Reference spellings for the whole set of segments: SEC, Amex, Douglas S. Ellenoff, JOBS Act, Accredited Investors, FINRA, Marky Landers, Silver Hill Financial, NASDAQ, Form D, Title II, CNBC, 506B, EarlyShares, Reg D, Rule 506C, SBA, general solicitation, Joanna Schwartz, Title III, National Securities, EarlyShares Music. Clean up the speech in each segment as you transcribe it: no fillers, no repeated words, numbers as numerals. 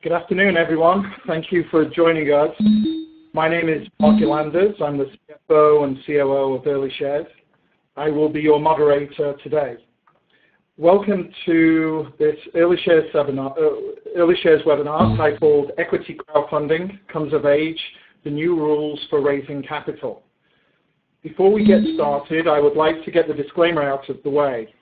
Good afternoon, everyone. Thank you for joining us. My name is Marky Landers. I'm the CFO and COO of EarlyShares. I will be your moderator today. Welcome to this EarlyShares webinar titled Equity Crowdfunding Comes of Age, the New Rules for Raising Capital. Before we get started, I would like to get the disclaimer out of the way.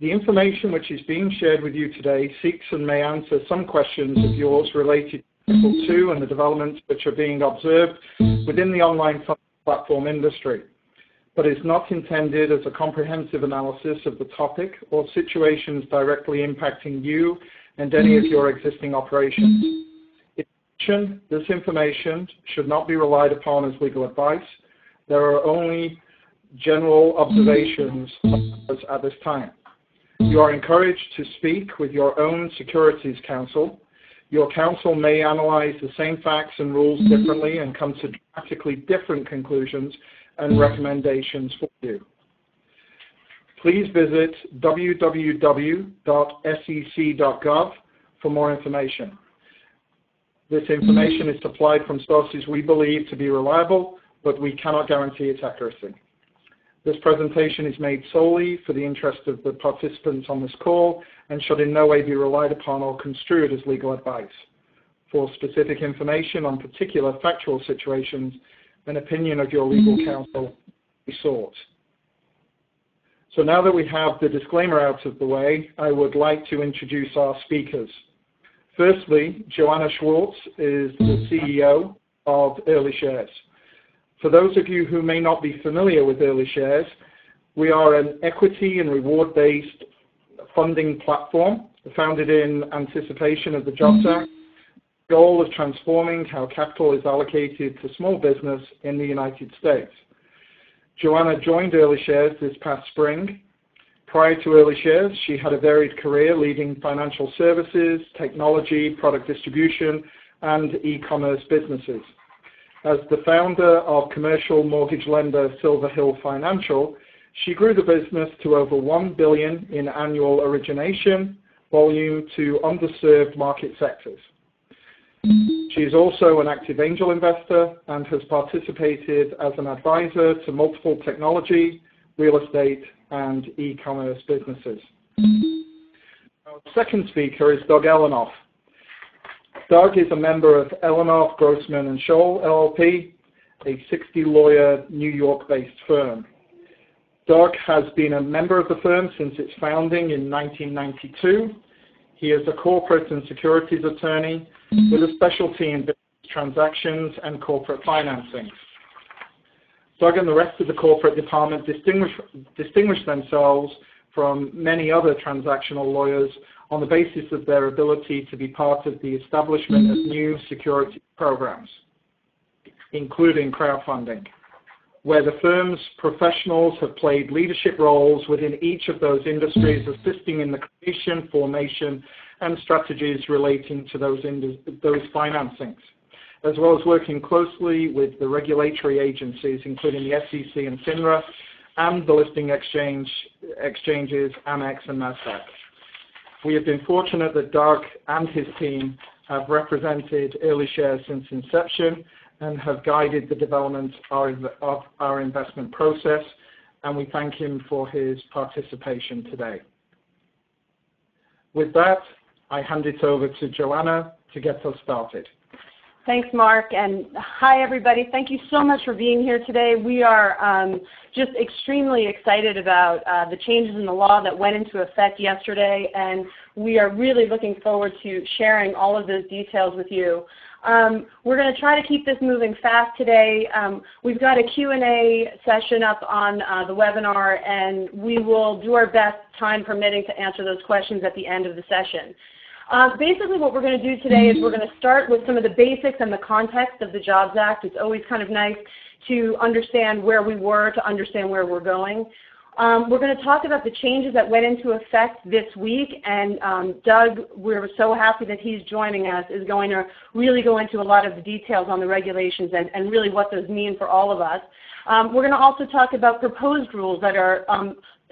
The information which is being shared with you today seeks and may answer some questions of yours related to Title II and the developments which are being observed within the online platform industry, but is not intended as a comprehensive analysis of the topic or situations directly impacting you and any of your existing operations. In addition, this information should not be relied upon as legal advice. There are only general observations at this time. You are encouraged to speak with your own securities counsel. Your counsel may analyze the same facts and rules differently and come to dramatically different conclusions and recommendations for you. Please visit www.sec.gov for more information. This information is supplied from sources we believe to be reliable, but we cannot guarantee its accuracy. This presentation is made solely for the interest of the participants on this call and should in no way be relied upon or construed as legal advice. For specific information on particular factual situations, an opinion of your legal counsel is sought. So now that we have the disclaimer out of the way, I would like to introduce our speakers. Firstly, Joanna Schwartz is the CEO of EarlyShares. For those of you who may not be familiar with EarlyShares, we are an equity and reward-based funding platform founded in anticipation of the JOBS Act, the goal of transforming how capital is allocated to small business in the United States. Joanna joined EarlyShares this past spring. Prior to EarlyShares, she had a varied career leading financial services, technology, product distribution, and e-commerce businesses. As the founder of commercial mortgage lender Silver Hill Financial, she grew the business to over $1 billion in annual origination volume to underserved market sectors. She is also an active angel investor and has participated as an advisor to multiple technology, real estate, and e-commerce businesses. Our second speaker is Doug Ellenoff. Doug is a member of Ellenoff, Grossman & Scholl, LLP, a 60-lawyer New York-based firm. Doug has been a member of the firm since its founding in 1992. He is a corporate and securities attorney with a specialty in business transactions and corporate financing. Doug and the rest of the corporate department distinguish themselves from many other transactional lawyers on the basis of their ability to be part of the establishment of new security programs, including crowdfunding, where the firm's professionals have played leadership roles within each of those industries, assisting in the creation, formation, and strategies relating to those financings, as well as working closely with the regulatory agencies, including the SEC and FINRA, and the listing exchanges, Amex and NASDAQ. We have been fortunate that Doug and his team have represented EarlyShares since inception and have guided the development of our investment process, and we thank him for his participation today. With that, I hand it over to Joanna to get us started. Thanks, Mark, and hi, everybody. Thank you so much for being here today. We are just extremely excited about the changes in the law that went into effect yesterday, and we are really looking forward to sharing all of those details with you. We're going to try to keep this moving fast today. We've got a Q&A session up on the webinar, and we will do our best, time permitting, to answer those questions at the end of the session. Basically what we're going to do today is we're going to start with some of the basics and the context of the JOBS Act. It's always kind of nice to understand where we were, to understand where we're going. We're going to talk about the changes that went into effect this week, and Doug, we're so happy that he's joining us, is going to really go into a lot of the details on the regulations and really what those mean for all of us. We're going to also talk about proposed rules that are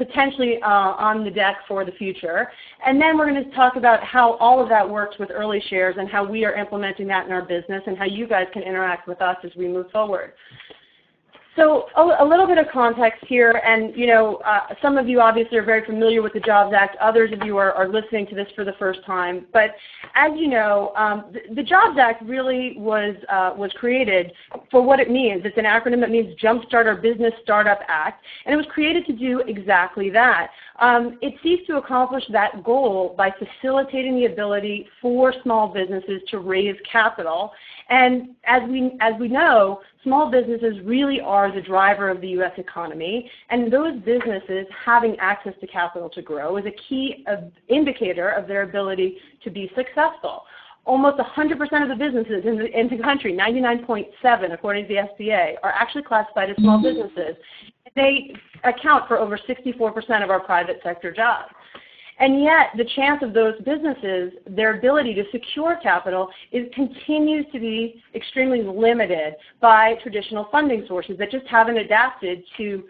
potentially on the deck for the future. And then we're going to talk about how all of that works with EarlyShares and how we are implementing that in our business and how you guys can interact with us as we move forward. So a little bit of context here, and you know, some of you obviously are very familiar with the JOBS Act. Others of you are listening to this for the first time. But as you know, the JOBS Act really was created for what it means. It's an acronym that means Jumpstart Our Business Startup Act, and it was created to do exactly that. It seeks to accomplish that goal by facilitating the ability for small businesses to raise capital. And as we know, small businesses really are the driver of the U.S. economy, and those businesses having access to capital to grow is a key indicator of their ability to be successful. Almost 100% of the businesses in the country, 99.7 according to the SBA, are actually classified as small businesses. They account for over 64% of our private sector jobs. And yet the chance of those businesses, their ability to secure capital, continues to be extremely limited by traditional funding sources that just haven't adapted to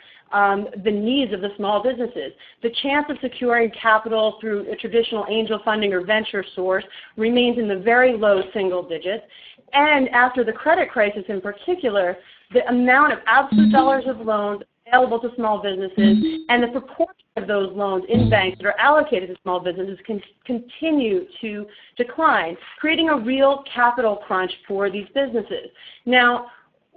the needs of the small businesses. The chance of securing capital through a traditional angel funding or venture source remains in the very low single digits. And after the credit crisis in particular, the amount of absolute dollars of loans available to small businesses and the proportion of those loans in banks that are allocated to small businesses can continue to decline, creating a real capital crunch for these businesses. Now,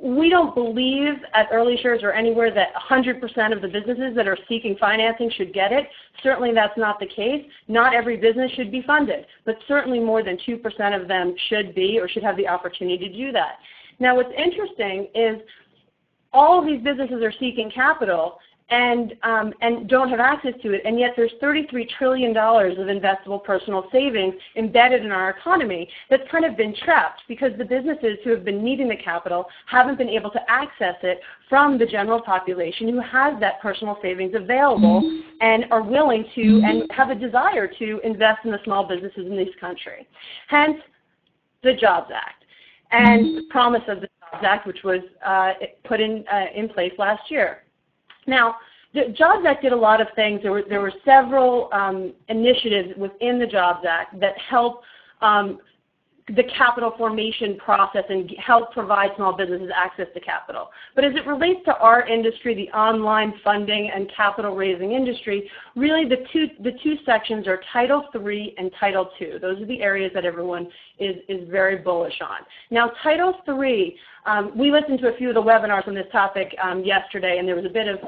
we don't believe at EarlyShares or anywhere that 100% of the businesses that are seeking financing should get it. Certainly that's not the case. Not every business should be funded, but certainly more than 2% of them should be or should have the opportunity to do that. Now, what's interesting is all of these businesses are seeking capital and don't have access to it, and yet there's $33 trillion of investable personal savings embedded in our economy that's kind of been trapped because the businesses who have been needing the capital haven't been able to access it from the general population who has that personal savings available and are willing to and have a desire to invest in the small businesses in this country. Hence, the JOBS Act and the promise of the JOBS Act, which was put in place last year. Now, the JOBS Act did a lot of things. There were several initiatives within the JOBS Act that help the capital formation process and help provide small businesses access to capital. But as it relates to our industry, the online funding and capital raising industry, really the two sections are Title III and Title II. Those are the areas that everyone is very bullish on. Now, Title III, we listened to a few of the webinars on this topic yesterday, and there was a bit of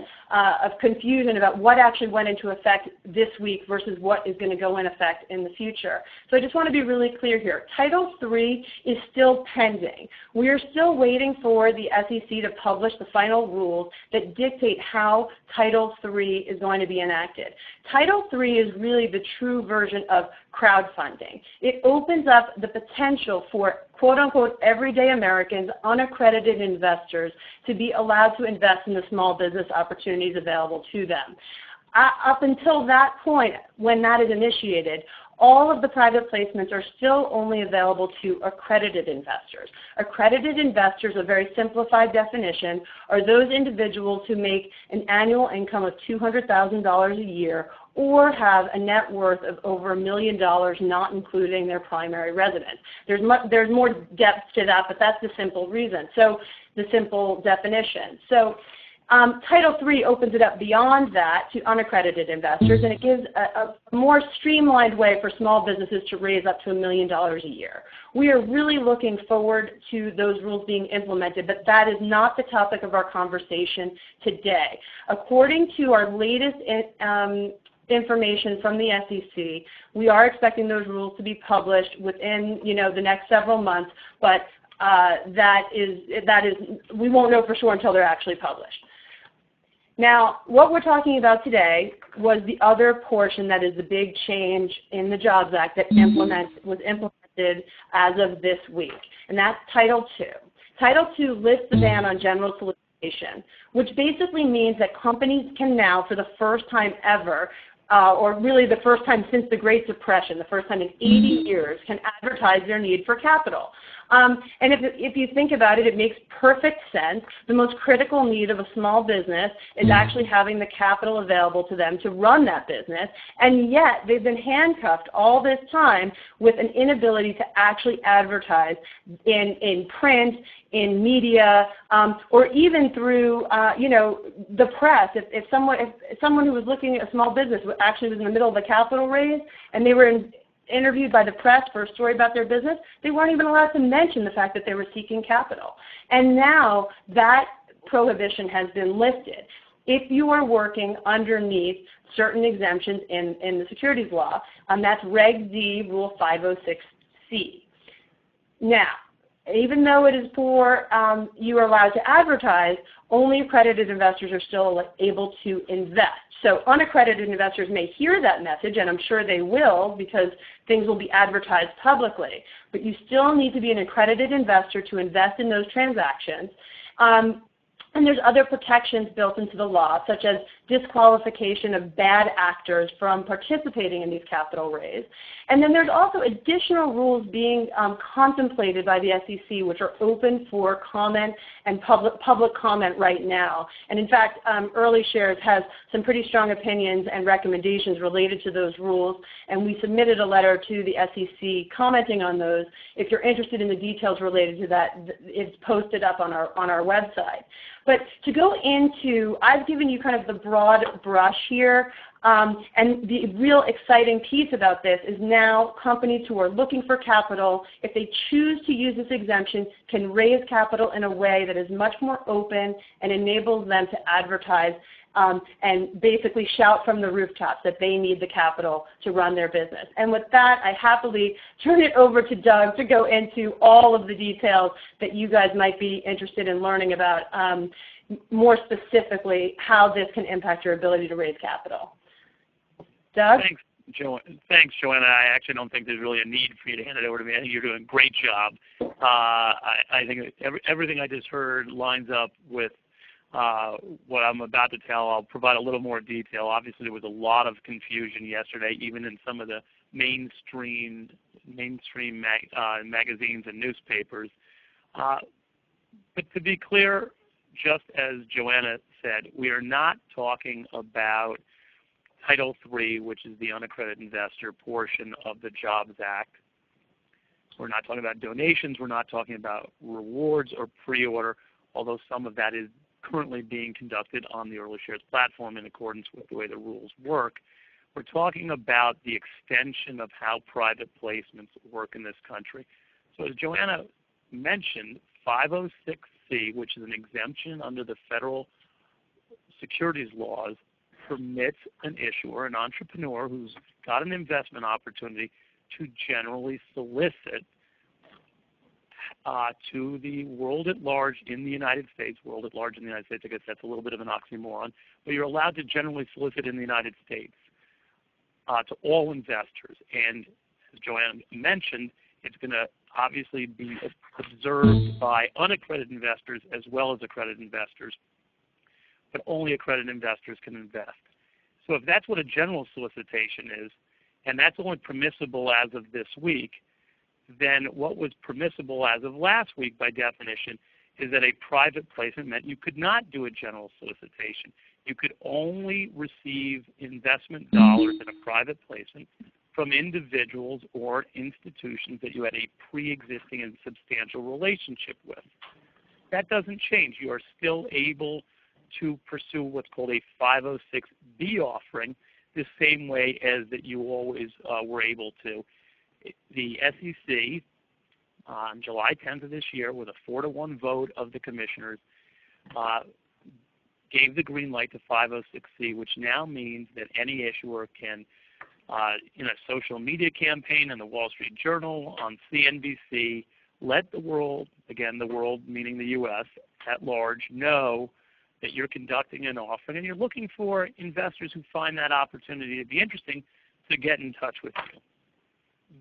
confusion about what actually went into effect this week versus what is going to go in effect in the future. So I just want to be really clear here. Title III is still pending. We are still waiting for the SEC to publish the final rules that dictate how Title III is going to be enacted. Title III is really the true version of crowdfunding. It opens up the potential for quote-unquote everyday Americans, unaccredited investors, to be allowed to invest in the small business opportunities available to them. Up until that point, when that is initiated, all of the private placements are still only available to accredited investors. Accredited investors, a very simplified definition, are those individuals who make an annual income of $200,000 a year or have a net worth of over $1 million, not including their primary residence. There's more depth to that, but that's the simple reason. So the simple definition. So Title III opens it up beyond that to unaccredited investors, and it gives a more streamlined way for small businesses to raise up to $1 million a year. We are really looking forward to those rules being implemented, but that is not the topic of our conversation today. According to our latest information from the SEC, we are expecting those rules to be published within, you know, the next several months, but that is we won't know for sure until they're actually published. Now, what we're talking about today was the other portion that is the big change in the JOBS Act that was implemented as of this week, and that's Title II. Title II lifts the ban on general solicitation, which basically means that companies can now, for the first time ever, or really the first time since the Great Depression, the first time in 80 years, can advertise their need for capital. And if you think about it, it makes perfect sense. The most critical need of a small business is actually having the capital available to them to run that business, and yet they've been handcuffed all this time with an inability to actually advertise in print, in media, or even through, the press. If someone who was looking at a small business actually was in the middle of a capital raise and they were interviewed by the press for a story about their business, they weren't even allowed to mention the fact that they were seeking capital. And now that prohibition has been lifted. If you are working underneath certain exemptions in the securities law, that's Reg D, Rule 506C. Now, even though it is for you are allowed to advertise, only accredited investors are still able to invest. So unaccredited investors may hear that message, and I'm sure they will because things will be advertised publicly. But you still need to be an accredited investor to invest in those transactions. And there's other protections built into the law, such as disqualification of bad actors from participating in these capital raises. And then there's also additional rules being contemplated by the SEC, which are open for comment and public comment right now. And in fact, EarlyShares has some pretty strong opinions and recommendations related to those rules, and we submitted a letter to the SEC commenting on those. If you're interested in the details related to that, it's posted up on our website. But to go into, I've given you kind of the broad brush here, and the real exciting piece about this is now companies who are looking for capital, if they choose to use this exemption, can raise capital in a way that is much more open and enables them to advertise and basically shout from the rooftops that they need the capital to run their business. And with that, I happily turn it over to Doug to go into all of the details that you guys might be interested in learning about, more specifically how this can impact your ability to raise capital. Doug? Thanks, Joanna. I actually don't think there's really a need for you to hand it over to me. I think you're doing a great job. I think everything I just heard lines up with what I'm about to tell. I'll provide a little more detail. Obviously, there was a lot of confusion yesterday, even in some of the mainstream magazines and newspapers. But to be clear, just as Joanna said, we are not talking about Title III, which is the unaccredited investor portion of the JOBS Act. We're not talking about donations. We're not talking about rewards or pre-order, although some of that is currently being conducted on the EarlyShares platform in accordance with the way the rules work. We're talking about the extension of how private placements work in this country. So as Joanna mentioned, 506C, which is an exemption under the federal securities laws, permits an issuer, an entrepreneur who's got an investment opportunity, to generally solicit to the world at large in the United States, I guess that's a little bit of an oxymoron, but you're allowed to generally solicit in the United States to all investors. And as Joanne mentioned, it's going to obviously be observed by unaccredited investors as well as accredited investors, but only accredited investors can invest. So if that's what a general solicitation is, and that's only permissible as of this week, then what was permissible as of last week by definition is that a private placement meant you could not do a general solicitation. You could only receive investment dollars in a private placement from individuals or institutions that you had a pre-existing and substantial relationship with. That doesn't change. You are still able to pursue what's called a 506B offering the same way as that you always were able to. The SEC on July 10th of this year, with a 4-to-1 vote of the commissioners, gave the green light to 506C, which now means that any issuer can, in a social media campaign, in the Wall Street Journal, on CNBC, let the world, again the world meaning the U.S. at large, know that you're conducting an offering and you're looking for investors who find that opportunity to be interesting to get in touch with you.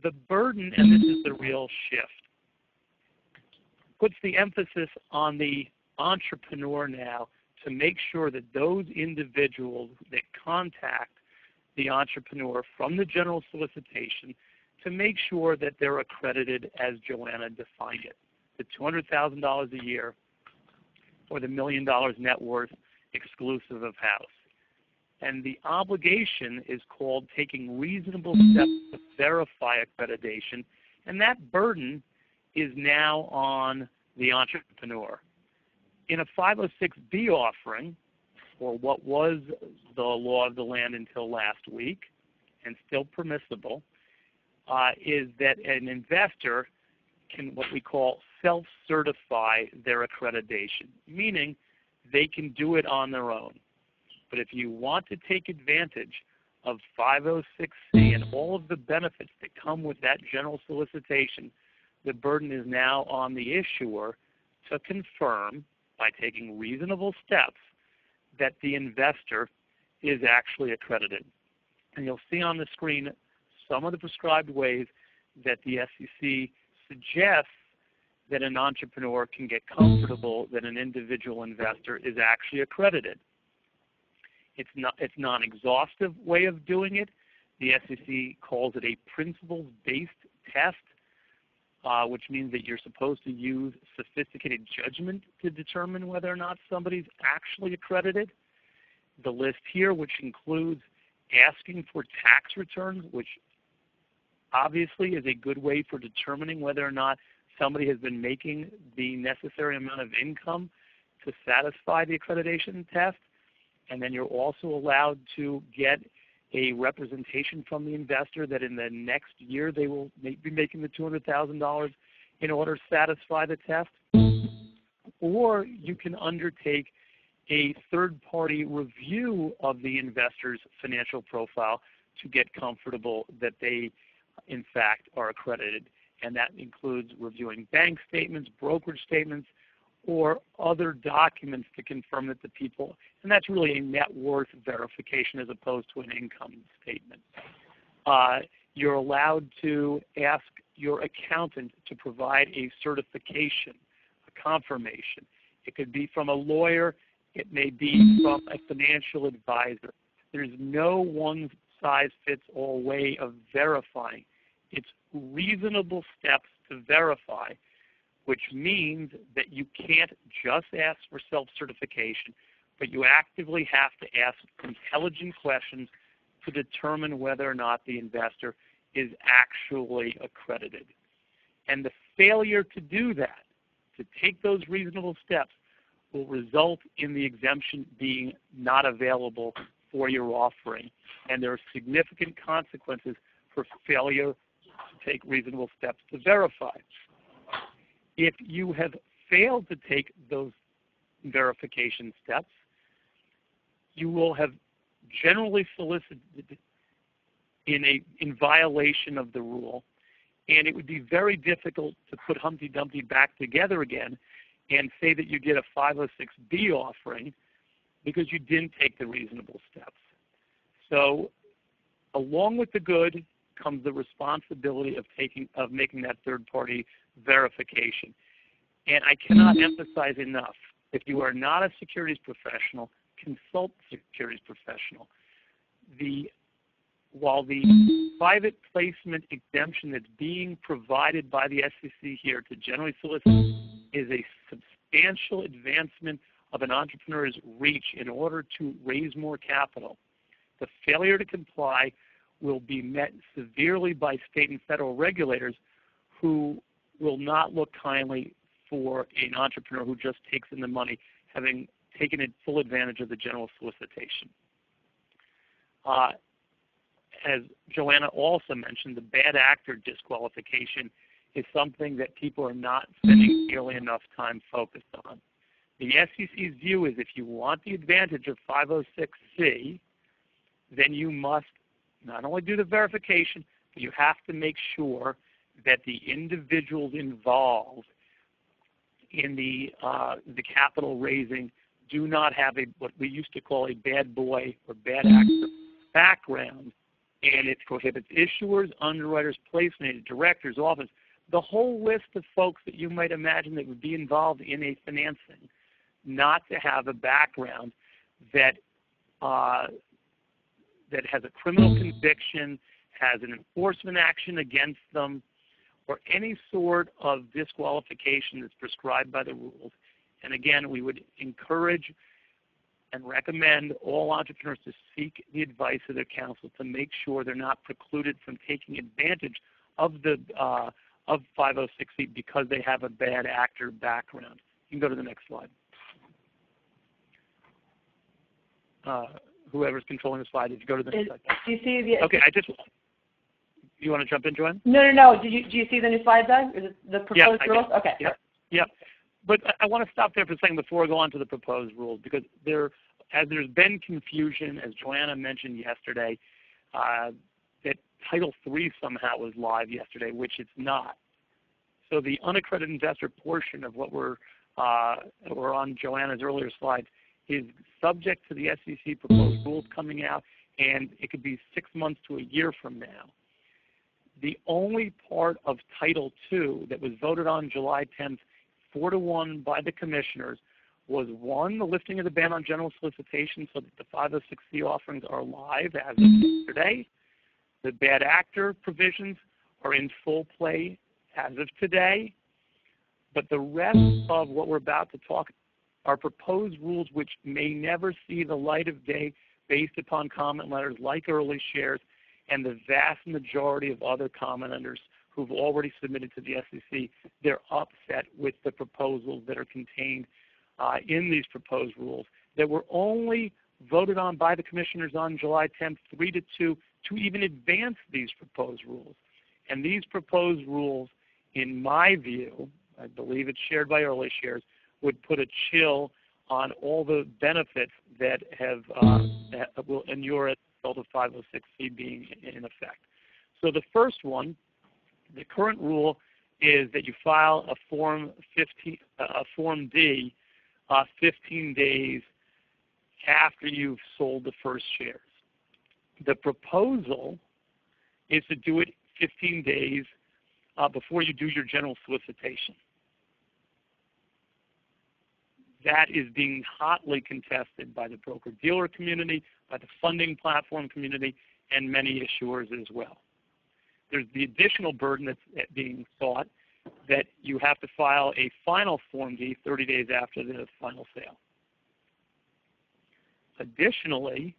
The burden, and this is the real shift, puts the emphasis on the entrepreneur now to make sure that those individuals that contact the entrepreneur from the general solicitation to make sure that they're accredited as Joanna defined it, the $200,000 a year or the $1 million net worth exclusive of house. And the obligation is called taking reasonable steps to verify accreditation, and that burden is now on the entrepreneur. In a 506B offering, or what was the law of the land until last week, and still permissible, is that an investor can what we call self-certify their accreditation, meaning they can do it on their own. But if you want to take advantage of 506C and all of the benefits that come with that general solicitation, the burden is now on the issuer to confirm by taking reasonable steps that the investor is actually accredited. And you'll see on the screen some of the prescribed ways that the SEC suggests that an entrepreneur can get comfortable that an individual investor is actually accredited. It's not an exhaustive way of doing it. The SEC calls it a principles-based test, which means that you're supposed to use sophisticated judgment to determine whether or not somebody's actually accredited. The list here, which includes asking for tax returns, which obviously is a good way for determining whether or not somebody has been making the necessary amount of income to satisfy the accreditation test. And then you're also allowed to get a representation from the investor that in the next year they will be making the $200,000 in order to satisfy the test. Or you can undertake a third-party review of the investor's financial profile to get comfortable that they, in fact, are accredited. And that includes reviewing bank statements, brokerage statements, or other documents to confirm that the people, and that's really a net worth verification as opposed to an income statement. You're allowed to ask your accountant to provide a certification, a confirmation. It could be from a lawyer, it may be from a financial advisor. There's no one-size-fits-all way of verifying. It's reasonable steps to verify, which means that you can't just ask for self-certification, but you actively have to ask intelligent questions to determine whether or not the investor is actually accredited. And the failure to do that, to take those reasonable steps, will result in the exemption being not available for your offering. And there are significant consequences for failure to take reasonable steps to verify. If you have failed to take those verification steps, you will have generally solicited in violation of the rule, and it would be very difficult to put Humpty Dumpty back together again and say that you did a 506B offering because you didn't take the reasonable steps. So along with the good comes the responsibility of making that third-party verification. And I cannot emphasize enough, if you are not a securities professional, consult a securities professional. While the private placement exemption that's being provided by the SEC here to generally solicit is a substantial advancement of an entrepreneur's reach in order to raise more capital, the failure to comply will be met severely by state and federal regulators who will not look kindly for an entrepreneur who just takes in the money, having taken full advantage of the general solicitation. As Joanna also mentioned, the bad actor disqualification is something that people are not spending nearly enough time focused on. The SEC's view is if you want the advantage of 506C, then you must not only do the verification, but you have to make sure that the individuals involved in the capital raising do not have what we used to call a bad boy or bad actor background, and it prohibits issuers, underwriters, placement agents, directors, office, the whole list of folks that you might imagine that would be involved in a financing, not to have a background that has a criminal conviction, has an enforcement action against them, or any sort of disqualification that's prescribed by the rules. And again, we would encourage and recommend all entrepreneurs to seek the advice of their counsel to make sure they're not precluded from taking advantage of the of 506C because they have a bad actor background. You can go to the next slide. Whoever's controlling the slide, did you go to the next slide? Do you see the, okay, I just, you want to jump in, Joanne? No. Do you see the new slide, Doug? Is it the proposed rules? Okay. Yeah. But I want to stop there for a second before I go on to the proposed rules, because there's been confusion, as Joanna mentioned yesterday, that Title III somehow was live yesterday, which it's not. So the unaccredited investor portion of what we're on Joanna's earlier slide is subject to the SEC proposed rules coming out, and it could be 6 months to a year from now. The only part of Title II that was voted on July 10th, 4-1 by the commissioners, was one, the lifting of the ban on general solicitation so that the 506C offerings are live as of yesterday. The bad actor provisions are in full play as of today. But the rest of what we're about to talk are proposed rules which may never see the light of day based upon comment letters like EarlyShares and the vast majority of other commenters who've already submitted to the SEC. They're upset with the proposals that are contained in these proposed rules that were only voted on by the commissioners on July 10th, 3-2, to even advance these proposed rules. And these proposed rules, in my view, I believe it's shared by EarlyShares, would put a chill on all the benefits that have that will endure as a result of 506C being in effect. So the first one, the current rule is that you file a Form D 15 days after you've sold the first shares. The proposal is to do it 15 days before you do your general solicitation. That is being hotly contested by the broker-dealer community, by the funding platform community, and many issuers as well. There's the additional burden that's being sought that you have to file a final Form D 30 days after the final sale. Additionally,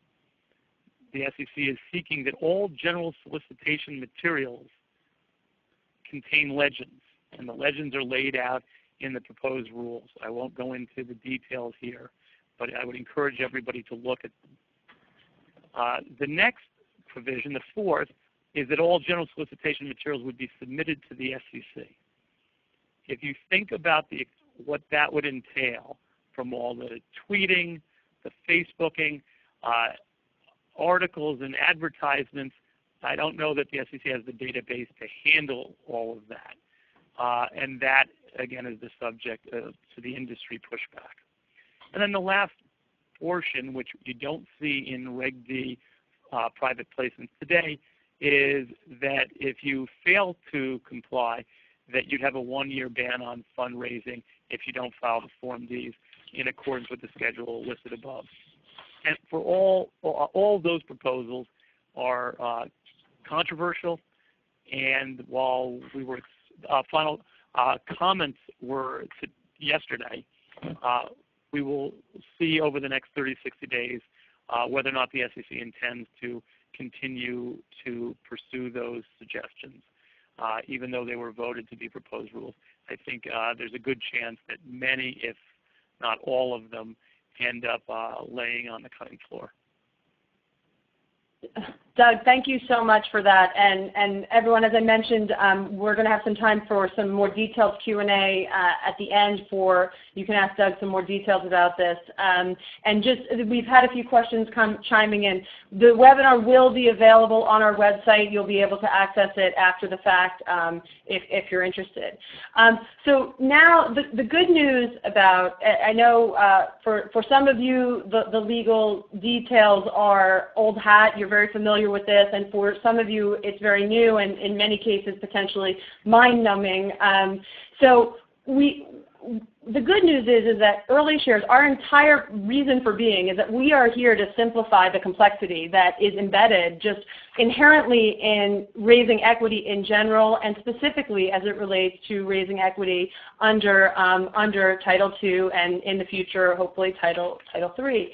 the SEC is seeking that all general solicitation materials contain legends, and the legends are laid out in the proposed rules. I won't go into the details here, but I would encourage everybody to look at them. The next provision, the fourth, is that all general solicitation materials would be submitted to the SEC. If you think about what that would entail, from all the tweeting, the Facebooking, articles and advertisements, I don't know that the SEC has the database to handle all of that. And that, again, is the subject to the industry pushback. And then the last portion, which you don't see in Reg D private placements today, is that if you fail to comply, that you'd have a 1-year ban on fundraising if you don't file the Form Ds in accordance with the schedule listed above. And for all those proposals are controversial, and while we were final comments were yesterday, we will see over the next 30-60 days whether or not the SEC intends to continue to pursue those suggestions, even though they were voted to be proposed rules. I think there's a good chance that many, if not all of them, end up laying on the cutting floor. Doug, thank you so much for that. And everyone, as I mentioned, we're going to have some time for some more detailed Q&A at the end you can ask Doug some more details about this. And just, we've had a few questions chiming in. The webinar will be available on our website. You'll be able to access it after the fact if you're interested. So now the good news about, I know for some of you the legal details are old hat. You're very familiar with this, and for some of you it's very new and in many cases potentially mind-numbing. So the good news is that EarlyShares, our entire reason for being is that we are here to simplify the complexity that is embedded just inherently in raising equity in general and specifically as it relates to raising equity under, under Title II and in the future, hopefully, Title III.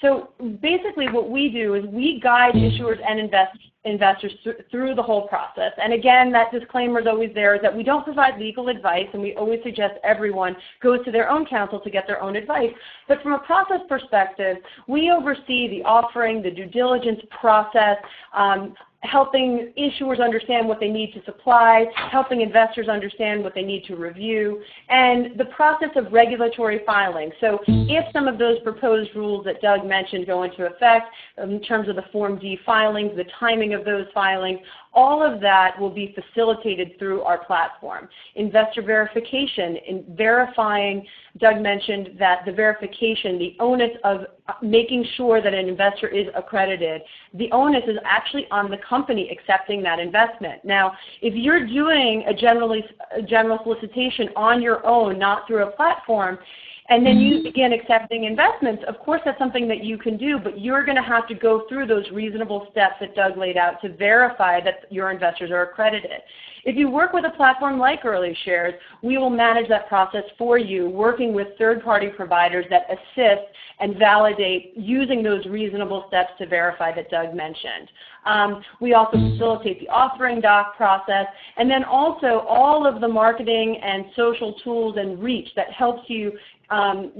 So basically what we do is we guide issuers and investors through the whole process. And again, that disclaimer is always there, is that we don't provide legal advice, and we always suggest everyone goes to their own counsel to get their own advice. But from a process perspective, we oversee the offering, the due diligence process, helping issuers understand what they need to supply, helping investors understand what they need to review, and the process of regulatory filing. So if some of those proposed rules that Doug mentioned go into effect in terms of the Form D filings, the timing of those filings, all of that will be facilitated through our platform. Investor verification, in verifying, Doug mentioned that the verification, the onus of making sure that an investor is accredited, the onus is actually on the company accepting that investment. Now, if you're doing a general solicitation on your own, not through a platform, and then you begin accepting investments, of course that's something that you can do, but you're going to have to go through those reasonable steps that Doug laid out to verify that your investors are accredited. If you work with a platform like EarlyShares, we will manage that process for you, working with third-party providers that assist and validate using those reasonable steps to verify that Doug mentioned. We also facilitate the offering doc process, and then also all of the marketing and social tools and reach that helps you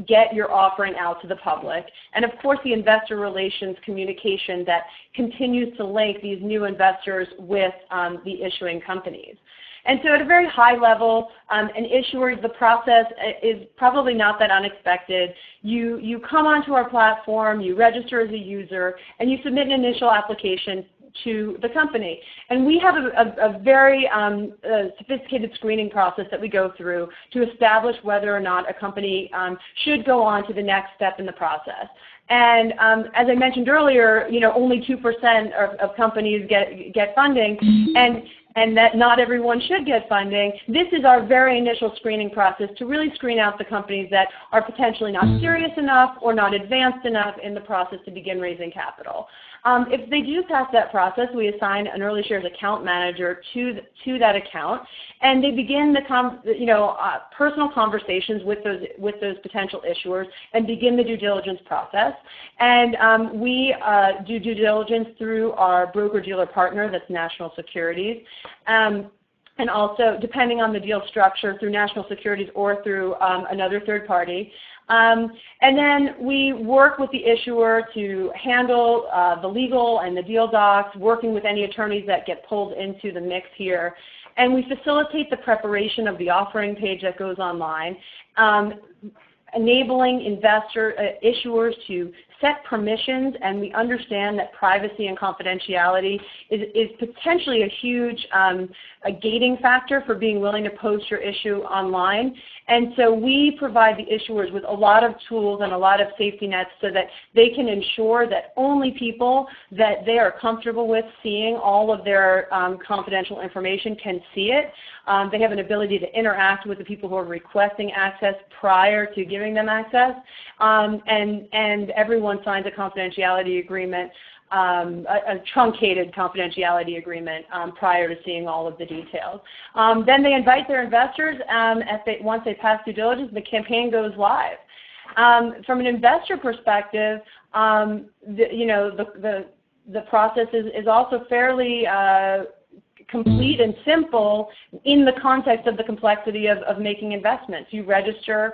get your offering out to the public, and of course the investor relations communication that continues to link these new investors with the issuing companies. And so at a very high level, an issuer, the process is probably not that unexpected. You come onto our platform, you register as a user, and you submit an initial application to the company. And we have a very sophisticated screening process that we go through to establish whether or not a company should go on to the next step in the process. And as I mentioned earlier, you know, only 2% of companies get funding, and that not everyone should get funding. This is our very initial screening process to really screen out the companies that are potentially not serious enough or not advanced enough in the process to begin raising capital. If they do pass that process, we assign an EarlyShares account manager to that account, and they begin the personal conversations with those potential issuers and begin the due diligence process. And we do due diligence through our broker-dealer partner, that's National Securities. And also, depending on the deal structure, through National Securities or through another third party. And then we work with the issuer to handle the legal and the deal docs, working with any attorneys that get pulled into the mix here. And we facilitate the preparation of the offering page that goes online, enabling issuers to set permissions, and we understand that privacy and confidentiality is potentially a huge a gating factor for being willing to post your issue online. And so we provide the issuers with a lot of tools and a lot of safety nets so that they can ensure that only people that they are comfortable with seeing all of their confidential information can see it. They have an ability to interact with the people who are requesting access prior to giving them access, and everyone signs a confidentiality agreement, a truncated confidentiality agreement prior to seeing all of the details. Then they invite their investors, once they pass due diligence, the campaign goes live. From an investor perspective, the process is also fairly complete and simple in the context of the complexity of making investments. You register.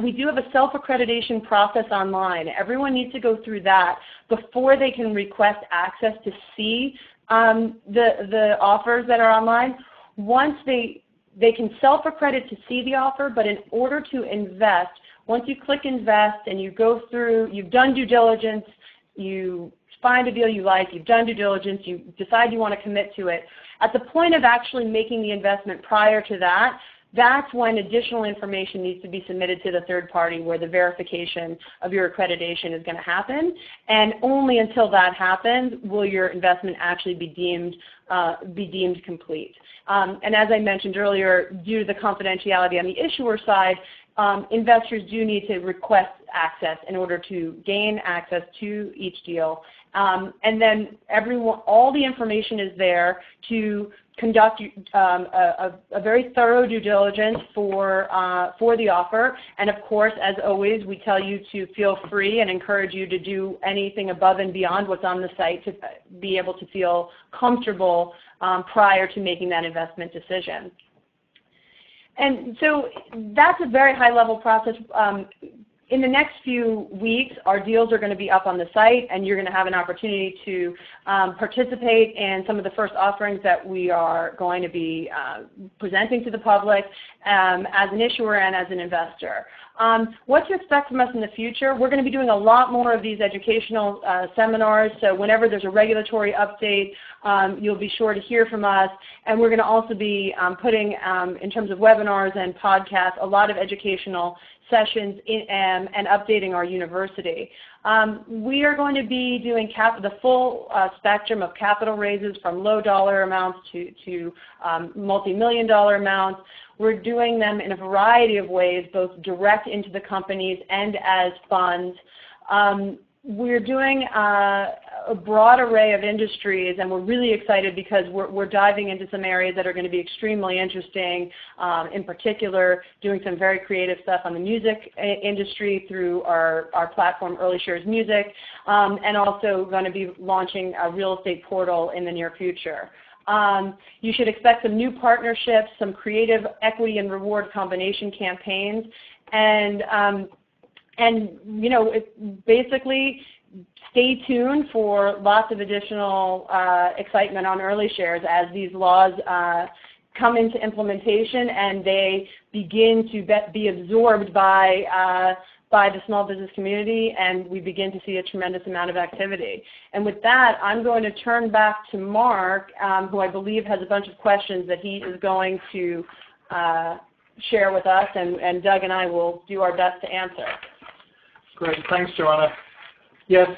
We do have a self-accreditation process online. Everyone needs to go through that before they can request access to see the offers that are online. Once they can self-accredit to see the offer, but in order to invest, once you click invest and you go through, you've done due diligence, you find a deal you like, you've done due diligence, you decide you want to commit to it, at the point of actually making the investment prior to that, that's when additional information needs to be submitted to the third party where the verification of your accreditation is going to happen. And only until that happens will your investment actually be deemed complete. And as I mentioned earlier, due to the confidentiality on the issuer side, investors do need to request access in order to gain access to each deal. And then all the information is there to conduct a very thorough due diligence for the offer. And of course, as always, we tell you to feel free and encourage you to do anything above and beyond what's on the site to be able to feel comfortable prior to making that investment decision. And so that's a very high-level process. In the next few weeks, our deals are going to be up on the site, and you're going to have an opportunity to participate in some of the first offerings that we are going to be presenting to the public as an issuer and as an investor. What to expect from us in the future? We're going to be doing a lot more of these educational seminars, so whenever there's a regulatory update, you'll be sure to hear from us. And we're going to also be putting, in terms of webinars and podcasts, a lot of educational sessions and updating our university. We are going to be doing the full spectrum of capital raises from low dollar amounts to multi-million dollar amounts. We're doing them in a variety of ways, both direct into the companies and as funds. We're doing a broad array of industries, and we're really excited because we're diving into some areas that are going to be extremely interesting, in particular doing some very creative stuff on the music industry through our platform, EarlyShares Music, and also going to be launching a real estate portal in the near future. You should expect some new partnerships, some creative equity and reward combination campaigns, and you know, basically stay tuned for lots of additional excitement on EarlyShares as these laws come into implementation and they begin to be absorbed by the small business community, and we begin to see a tremendous amount of activity. And with that, I'm going to turn back to Mark, who I believe has a bunch of questions that he is going to share with us, and Doug and I will do our best to answer. Great. Thanks, Joanna. Yes,